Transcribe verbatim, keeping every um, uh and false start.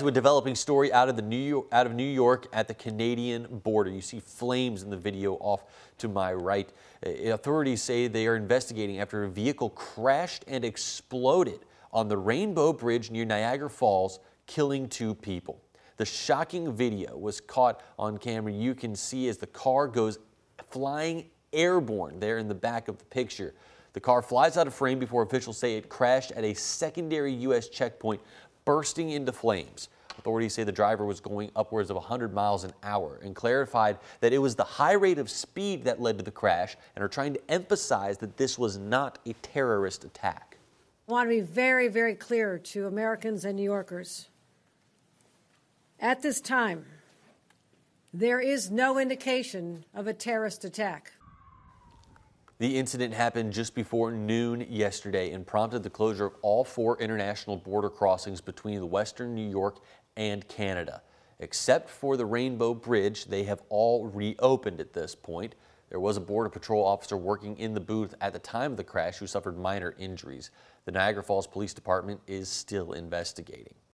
To a developing story out of the New York, out of New York at the Canadian border. You see flames in the video off to my right. Authorities say they are investigating after a vehicle crashed and exploded on the Rainbow Bridge near Niagara Falls, killing two people. The shocking video was caught on camera. You can see as the car goes flying airborne there in the back of the picture. The car flies out of frame before officials say it crashed at a secondary U S checkpoint, bursting into flames. Authorities say the driver was going upwards of one hundred miles an hour and clarified that it was the high rate of speed that led to the crash and are trying to emphasize that this was not a terrorist attack. I want to be very, very clear to Americans and New Yorkers. At this time, there is no indication of a terrorist attack. The incident happened just before noon yesterday and prompted the closure of all four international border crossings between the Western New York and Canada. Except for the Rainbow Bridge, they have all reopened at this point. There was a Border Patrol officer working in the booth at the time of the crash who suffered minor injuries. The Niagara Falls Police Department is still investigating.